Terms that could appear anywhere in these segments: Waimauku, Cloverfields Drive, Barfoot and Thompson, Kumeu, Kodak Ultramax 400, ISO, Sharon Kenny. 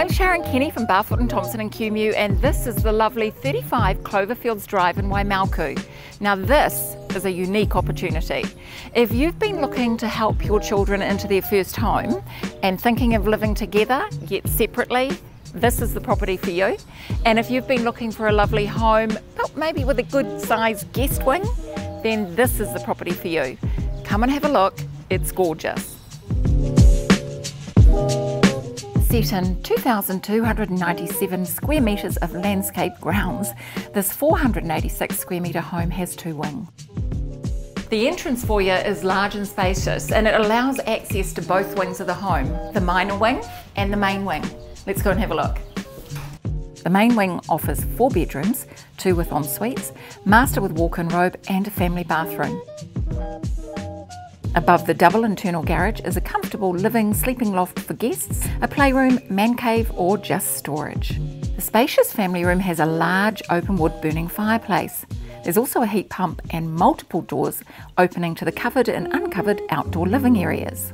I'm Sharon Kenny from Barfoot and Thompson in Kumeu, and this is the lovely 35 Cloverfields Drive in Waimauku. Now this is a unique opportunity. If you've been looking to help your children into their first home and thinking of living together yet separately, this is the property for you. And if you've been looking for a lovely home, but maybe with a good sized guest wing, then this is the property for you. Come and have a look, it's gorgeous. Set in 2,297 square metres of landscape grounds, this 486 square metre home has two wings. The entrance foyer is large and spacious, and it allows access to both wings of the home, the minor wing and the main wing. Let's go and have a look. The main wing offers 4 bedrooms, 2 with en-suites, master with walk-in robe and a family bathroom. Above the double internal garage is a comfortable living sleeping loft for guests, a playroom, man cave or just storage. The spacious family room has a large open wood burning fireplace. There's also a heat pump and multiple doors opening to the covered and uncovered outdoor living areas.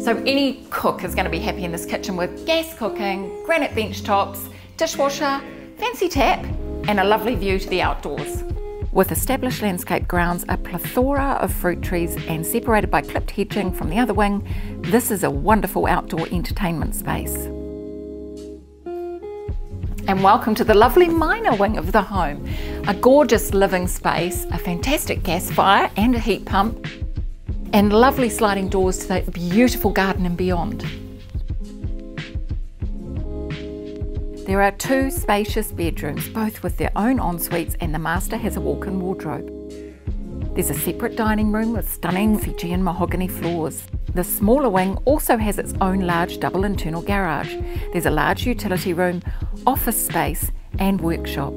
So any cook is going to be happy in this kitchen with gas cooking, granite bench tops, dishwasher, fancy tap and a lovely view to the outdoors. With established landscape grounds, a plethora of fruit trees and separated by clipped hedging from the other wing, this is a wonderful outdoor entertainment space. And welcome to the lovely minor wing of the home. A gorgeous living space, a fantastic gas fire and a heat pump, and lovely sliding doors to that beautiful garden and beyond. There are 2 spacious bedrooms, both with their own en-suites, and the master has a walk-in wardrobe. There's a separate dining room with stunning Fijian mahogany floors. The smaller wing also has its own large double internal garage. There's a large utility room, office space and workshop.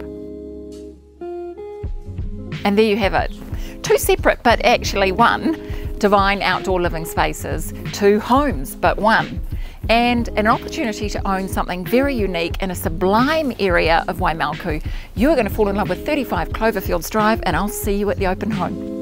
And there you have it. 2 separate but actually one divine outdoor living spaces, 2 homes but one, and an opportunity to own something very unique in a sublime area of Waimauku. You are going to fall in love with 35 Cloverfields Drive, and I'll see you at the open home.